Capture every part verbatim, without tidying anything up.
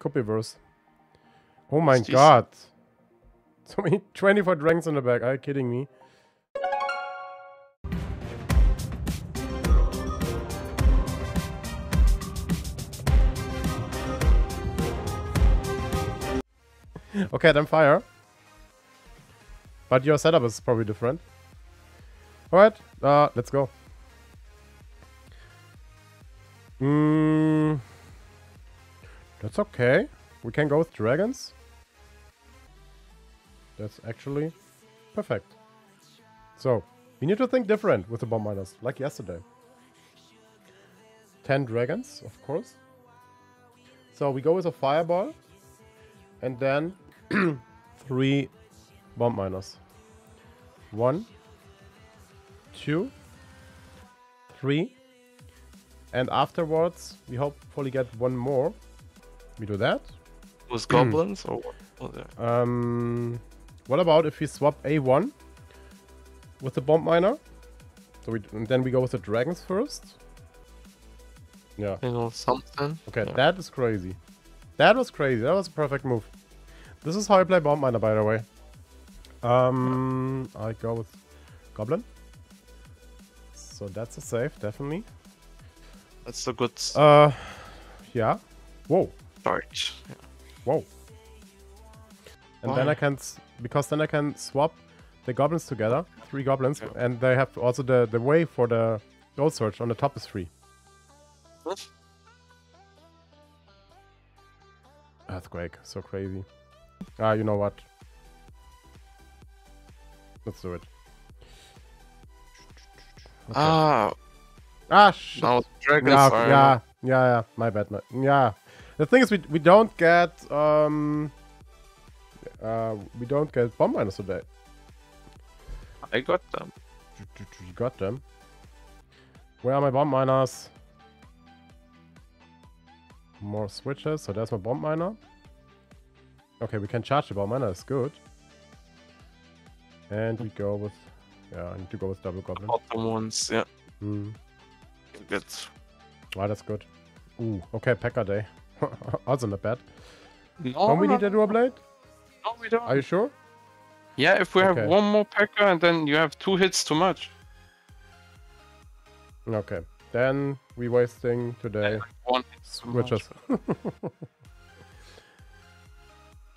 Copyverse. Oh my Jeez. God. So many twenty-four drinks in the bag. Are you kidding me? Okay, then fire. But your setup is probably different. Alright, uh, let's go. Mm, that's okay. We can go with dragons. That's actually perfect. So, we need to think different with the bomb miners, like yesterday. ten dragons, of course. So, we go with a fireball. And then three bomb miners. One, two, three. And afterwards, we hopefully get one more. We do that. With goblins or what? Um, what about if we swap A one with the bomb miner? So we, and then we go with the dragons first. Yeah. You know, something. Okay, yeah. That is crazy. That was crazy. That was a perfect move. This is how I play bomb miner, by the way. Um, I go with goblin. So that's a save, definitely. That's a good. Uh, yeah. Whoa. Charge. Yeah. Whoa. And Why? then I can, because then I can swap the goblins together, three goblins, yeah. And they have also the the way for the gold search on the top is free. What? Earthquake, so crazy. Ah, you know what? Let's do it. Okay. Ah, ah, shit. No, dragons no, are... yeah, yeah, yeah. My bad, my... yeah. The thing is, we we don't get um, uh, we don't get bomb miners today. I got them. You got them. Where are my bomb miners? More switches, so there's my bomb miner. Okay, we can charge the bomb miner, that's good. And we go with... yeah, I need to go with double goblin. Bottom ones, yeah. Mm. Good. Wow, that's good. Ooh, okay, P E K K A day. Also not bad. No, don't we need a dual blade? No, we don't. Are you sure? Yeah, if we okay. have one more P E K K A and then you have two hits too much. Okay. Then we wasting today. Switches.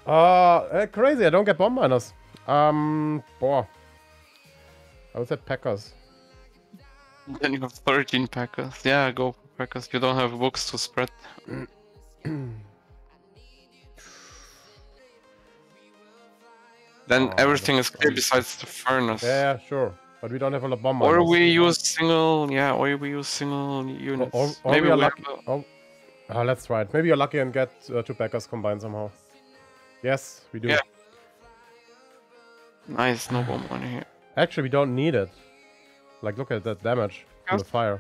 uh, uh crazy, I don't get bomb miners. Um boah. I would say P E K K A s. Then you have thirteen P E K K A s. Yeah, go P E K K A s. You don't have books to spread. Then oh, everything is clear besides the furnace. Yeah, sure. But we don't have a bomb miners. Or we use single, yeah, or we use single units. Or, or, or Maybe we are we lucky. A... Oh. Oh, let's try it. Maybe you're lucky and get uh, two P E K K A s combined somehow. Yes, we do. Yeah. Nice, no bomb on here. Actually, we don't need it. Like, look at that damage from the fire.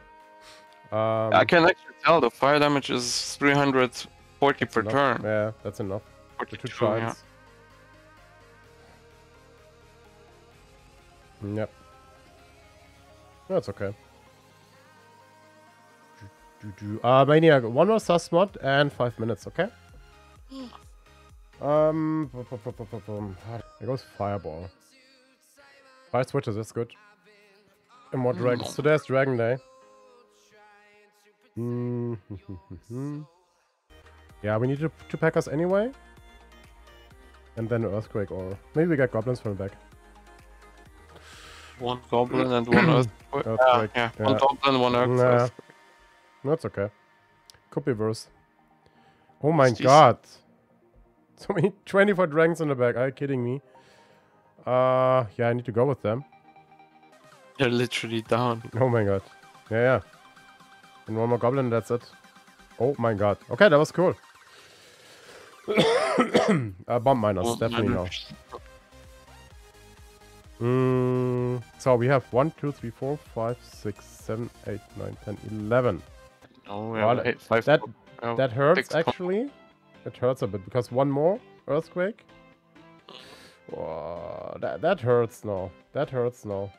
Um, I can actually tell the fire damage is three hundred forty per enough. turn. Yeah, that's enough. forty-two, two yeah. Yep. That's okay. Uh, Maniac, one more sus mod and five minutes, okay? Um, it goes fireball. Five switches, that's good. And more dragons. Today's Dragon Day. Yeah, we need to, to P E K K A s anyway. And then an earthquake, or maybe we get goblins from the back. One goblin and one earthquake. earthquake. Yeah, yeah. One goblin, one earthquake. Nah. That's okay. Could be worse. Oh my Jeez. God. So many twenty-four dragons in the back. Are you kidding me? Uh, yeah, I need to go with them. They're literally down. Oh my God. Yeah, yeah. And one more goblin, that's it. Oh my God. Okay, that was cool. uh, bomb miners, bomb definitely miners. now. Mm, so we have one, two, three, four, five, six, seven, eight, nine, ten, eleven. Oh, yeah, well, eight, five, that, oh, that hurts actually. It hurts a bit because one more earthquake. Oh, that, that hurts now. That hurts now.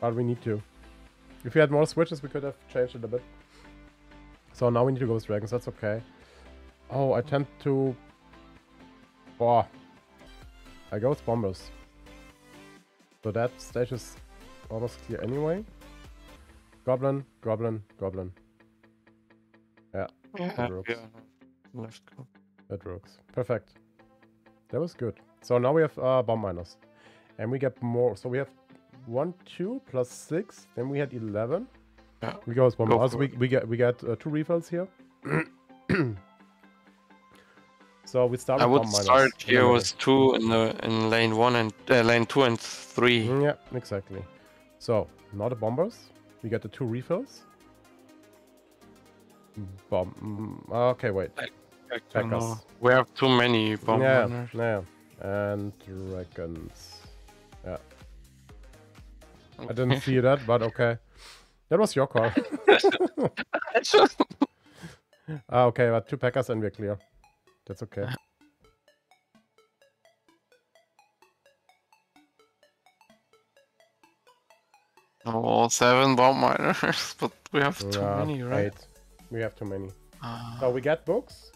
But we need to. If we had more switches, we could have changed it a bit. So now we need to go with dragons. That's okay. Oh, attempt to... Boah. I go with bombers. So that stage is almost clear anyway. Goblin, goblin, goblin. Yeah, that yeah, works. Yeah. That works. Perfect. That was good. So now we have uh, bomb miners. And we get more. So we have one, two, plus six. Then we had eleven. Yeah. We go with bomb miners. We, we get, we get uh, two refills here. So we start. I with would bomb start miners. Here anyway. With two in the in lane one and uh, lane two and three. Yeah, exactly. So now the bombers. We get the two refills. Bomb. Okay, wait. I, I don't know. We have too many bomb yeah, miners. Yeah. And dragons. Yeah. Okay. I didn't see that, but okay. That was your call. Ah, okay, but two P E K K A s and we're clear. That's okay. All seven bomb miners, but we have too yeah, many, right? Eight. We have too many. Uh, so we get books.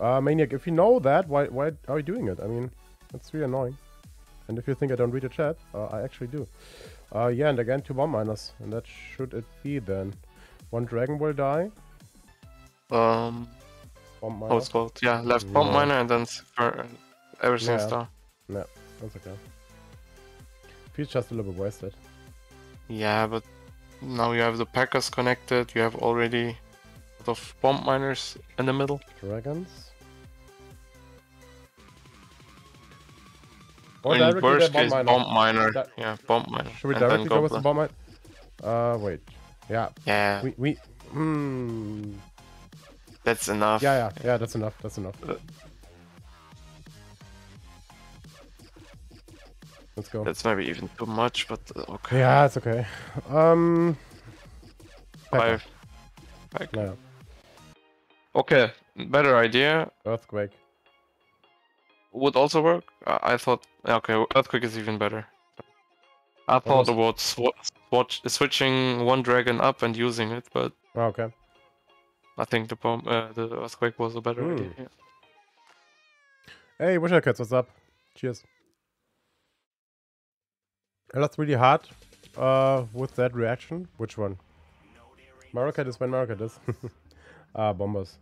Uh, Maniac, if you know that, why why are you doing it? I mean, that's really annoying. And if you think I don't read the chat, uh, I actually do. Uh, yeah, and again, two bomb miners. And that should it be then. One dragon will die. Um... Bomb miner. Oh, it's called, yeah, left yeah. bomb miner and then everything's yeah. done. No, that's okay. Feels just a little bit wasted. Yeah, but now you have the P E K K A s connected, you have already a lot of bomb miners in the middle. Dragons. Or in worst case, bomb miner. Bomb miner. That... Yeah, bomb miner. Should we directly go with the bomb miner? Uh, wait. Yeah. Yeah. We... we... Hmm... That's enough. Yeah, yeah, yeah, that's enough, that's enough. Uh, Let's go. That's maybe even too much, but okay. Yeah, it's okay. Um... Five. Five. No. Okay, better idea. Earthquake. Would also work? I, I thought... Okay, Earthquake is even better. I thought about sw swatch, switching one dragon up and using it, but... Oh, okay. I think the bomb, uh, the earthquake was a better mm. idea. Yeah. Hey, WitcherCats, what's up? Cheers. And that's really hard uh, with that reaction. Which one? Marocat is when Marocat is. Ah, bombers.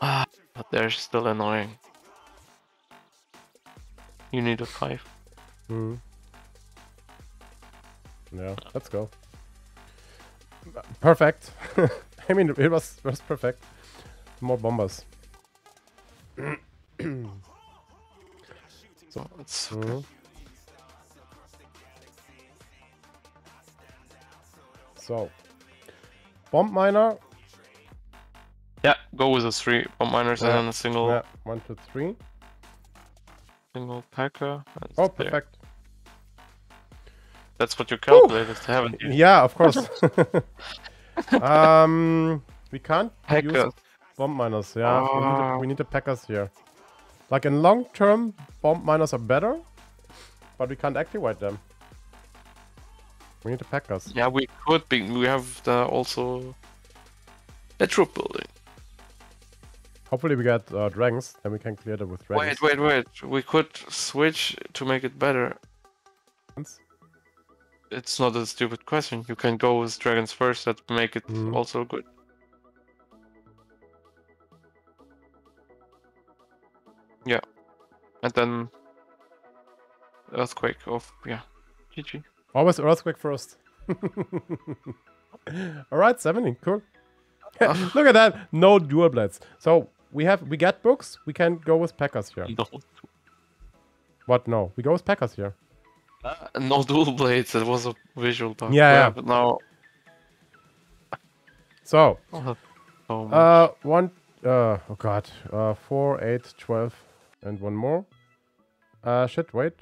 Ah, but they're still annoying. You need a five. Hmm. Yeah, let's go. Perfect. I mean, it was, it was perfect. More bombers. So it's okay. Mm. So bomb miner. Yeah, go with the three bomb miners yeah. and then a single. Yeah, one, two, three. Single P E K K A. That's oh, perfect. There. That's what you calculated, Ooh. haven't you? Yeah, of course. um, we can't P E K K A use bomb miners. Yeah, uh... we, need the, we need the P E K K A s here. Like in long term, bomb miners are better, but we can't activate them. We need the P E K K A s. Yeah, we could be. We have the also a troop building. Hopefully, we get uh, dragons, then we can clear them with dragons. Wait, wait, wait. We could switch to make it better. It's not a stupid question. You can go with dragons first. That make it mm. also good. Yeah, and then earthquake of yeah, G G. Always earthquake first. All right, seventeen, cool. Look at that, no dual blades. So we have we get books. We can go with P E K K A s here. No. What? No, we go with P E K K A s here. Uh, no dual blades, that was a visual bug. Yeah, yeah, but now... So... Oh, so uh, one... Uh, oh god. Uh, four, eight, twelve, and one more. Uh, shit, wait.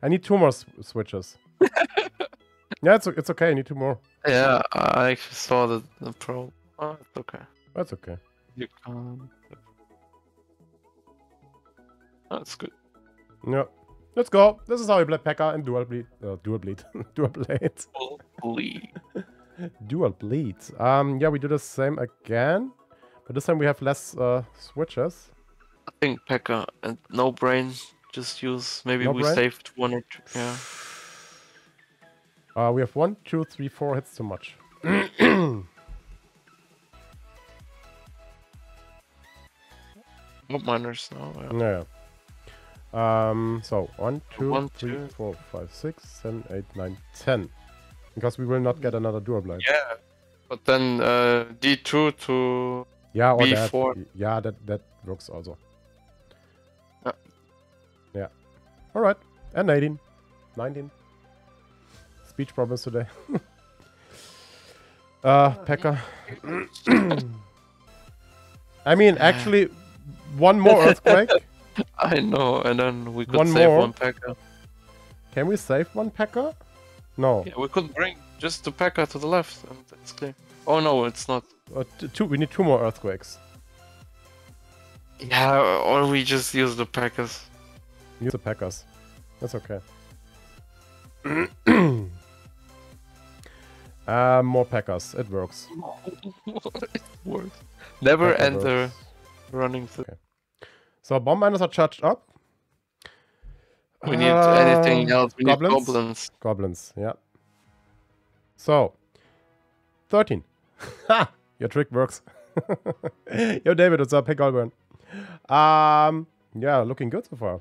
I need two more sw switches. Yeah, it's, it's okay, I need two more. Yeah, I actually saw the, the pro... Oh, it's okay. That's okay. You can't... That's good. Yeah. Let's go. This is how we play P E K K A and dual bleed. Uh, dual bleed. Dual blade. Dual bleed. Dual bleed. Um, yeah, we do the same again. But this time we have less uh, switches. I think P E K K A and no brain. Just use. Maybe no we brain? saved one or two. Yeah. Uh, we have one, two, three, four hits too much. Mob miners now. Yeah. yeah. Um. So one, two, one, three, two. four, five, six, seven, eight, nine, ten. Because we will not get another dual blind. Yeah. But then uh, D two to yeah, or B four. That, yeah, that that works also. Yeah. yeah. All right. And eighteen, nineteen. Speech problems today. uh, P E K K A. I mean, actually, one more earthquake. I know, and then we could one save more. one P E K K A. Can we save one P E K K A? No. Yeah, we could bring just the P E K K A to the left, and it's clear. Oh no, it's not. Uh, two. We need two more earthquakes. Yeah, or we just use the P E K K As. Use the P E K K As. That's okay. uh, more P E K K As. It works. It works. Never P E K K A enter works. running through. Okay. So bomb miners are charged up. We need uh, anything else. We goblins? need goblins. Goblins, yeah. So, thirteen. Ha! Your trick works. Yo, David, what's up? Hey, Goldburn. Um, yeah, looking good so far.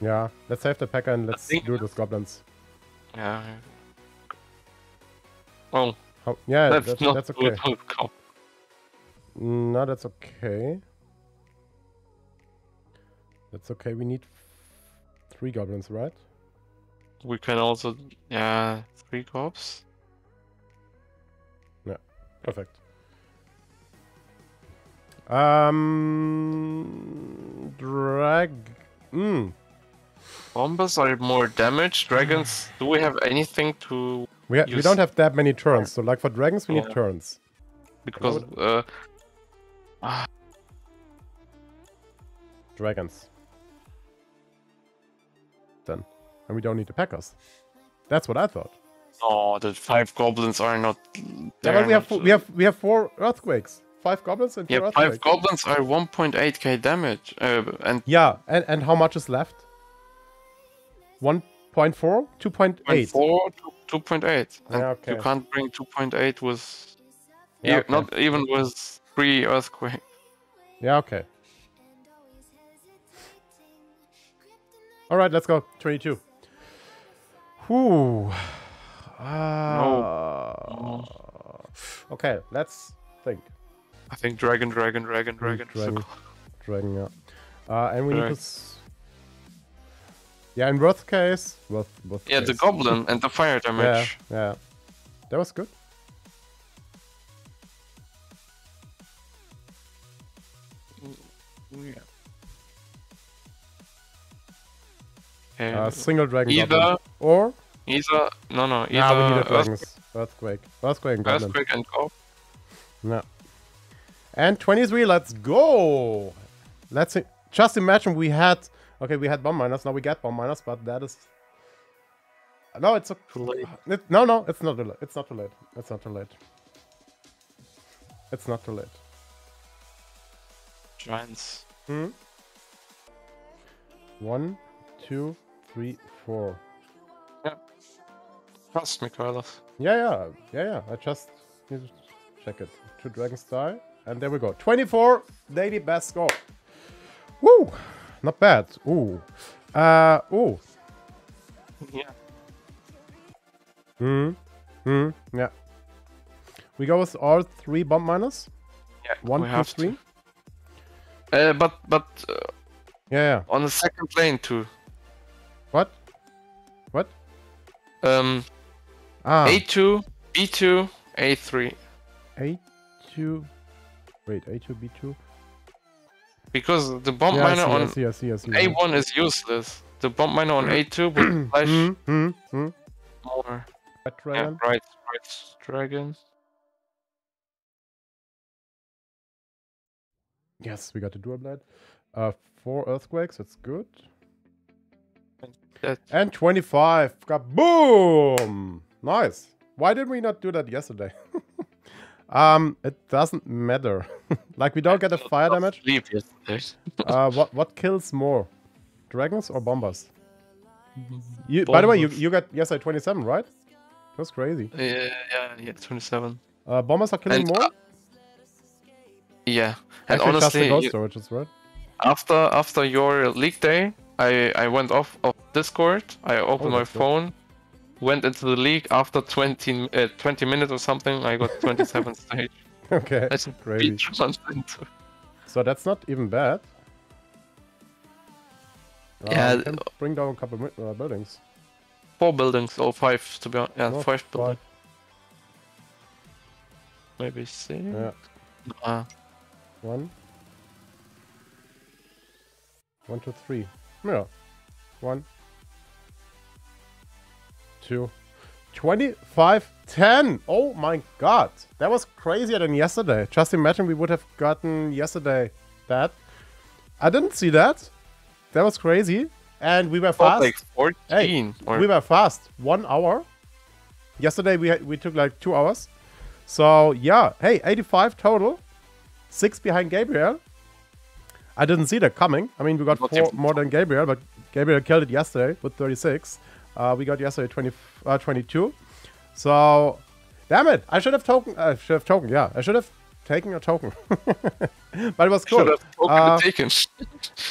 Yeah, let's save the P E K K A and let's do it with goblins. Yeah. Oh. How, yeah, that's, that's, not that's okay. No, that's okay. That's okay, we need three goblins, right? We can also... yeah, uh, three corps. Yeah, perfect. Um... Drag... Mm. Bombers are more damage. Dragons... do we have anything to We, ha use? we don't have that many turns, so like for dragons we yeah. need turns. Because... uh, uh dragons. Then. And we don't need the P E K K As. That's what I thought. Oh, the five goblins are not. Yeah, but we have four, we have we have four earthquakes. Five goblins and yeah, four earthquakes. five goblins are one point eight K damage. Uh, and yeah, and and how much is left? one point four, two point eight. two point eight. Yeah, okay. You can't bring two point eight with, yeah, e okay. not even with three earthquakes. Yeah. Okay. All right, let's go. twenty-two. Whoo. Ah. No. Okay, let's think. I think dragon, dragon, dragon, dragon, dragon. Dragon, yeah. Uh, and we All need right. to. S yeah, in worst case. Worth, worth yeah, case. the goblin and the fire damage. Yeah, yeah. That was good. Yeah. Uh, single dragon either, goblin. Or? Either, no, no, either nah, we need earthquake. earthquake. Earthquake and goblin. Earthquake and go. No. And twenty-three, let's go! Let's just imagine we had... okay, we had bomb miners, now we get bomb miners, but that is... no, it's... a... too late. It, no, no, it's not, it's not too late. It's not too late. It's not too late. Giants. Hmm? One... two, three, four. Yeah. Trust me, Carlos. Yeah, yeah, yeah, yeah. I just need to check it. Two dragons die, and there we go. twenty-four, lady best score. Woo! Not bad. Ooh. Uh, ooh. Yeah. Hmm. Hmm. Yeah. We go with all three bomb miners. Yeah. One, two, three. Uh, but but. Uh, yeah, yeah. On the second plane too. What? What? Um, ah. A two, B two, A three. A two... wait, A two, B two? Because the bomb yeah, miner on A one is useless. The bomb miner on A two will flash mm, mm, more. Red dragon. Yeah, right, right dragon. Yes, we got the dual blade. Uh, four earthquakes, that's good. And twenty-five. Kaboom! Nice. Why did we not do that yesterday? Um, it doesn't matter. Like, we don't get a fire damage. uh, what what kills more, dragons or bombers? You, by the way, you you got yesterday twenty-seven, right? That's crazy. Yeah, yeah, yeah, twenty-seven. Uh, bombers are killing and, more. Uh, yeah, and actually, honestly, ghost you, storages, right? After after your leak day, I I went off of Discord. I opened oh, my phone. Good. Went into the league after twenty, uh, twenty minutes or something. I got twenty-seven stage. Okay, that's crazy. So that's not even bad. Yeah, uh, can bring down a couple of uh, buildings. Four buildings or five to be honest. Yeah, no, five buildings. Maybe six. Yeah. Uh, one. One, two, three. Yeah. One. twenty-five, ten. Oh my god, that was crazier than yesterday. Just imagine we would have gotten yesterday that. I didn't see that. That was crazy, and we were fast. Like fourteen. Hey, or... we were fast. One hour. Yesterday we had, we took like two hours. So yeah, hey, eighty-five total, six behind Gabriel. I didn't see that coming. I mean, we got four more than Gabriel, but Gabriel killed it yesterday with thirty-six. Uh, we got yesterday twenty, uh, twenty-two. So, damn it! I should have token. I uh, should have token. Yeah, I should have taken a token. But it was cool. Uh,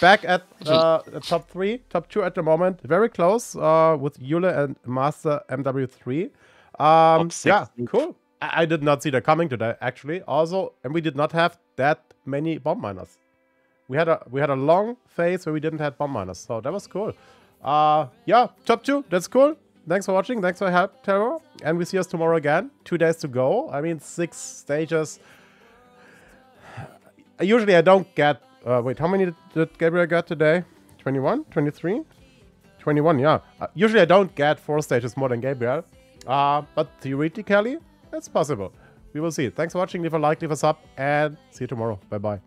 back at uh, top three, top two at the moment. Very close uh, with Yule and Master M W three. Um, yeah, cool. I, I did not see that coming today, actually. Also, and we did not have that many bomb miners. We had a we had a long phase where we didn't have bomb miners, so that was cool. Uh, yeah, top two, that's cool. Thanks for watching, thanks for help, Terro. And we see us tomorrow again. Two days to go. I mean, six stages. Usually I don't get... Uh, wait, how many did Gabriel get today? twenty-one? twenty-three? twenty-one, yeah. Uh, usually I don't get four stages more than Gabriel. Uh, but theoretically, that's possible. We will see. Thanks for watching, leave a like, leave a sub, and see you tomorrow. Bye-bye.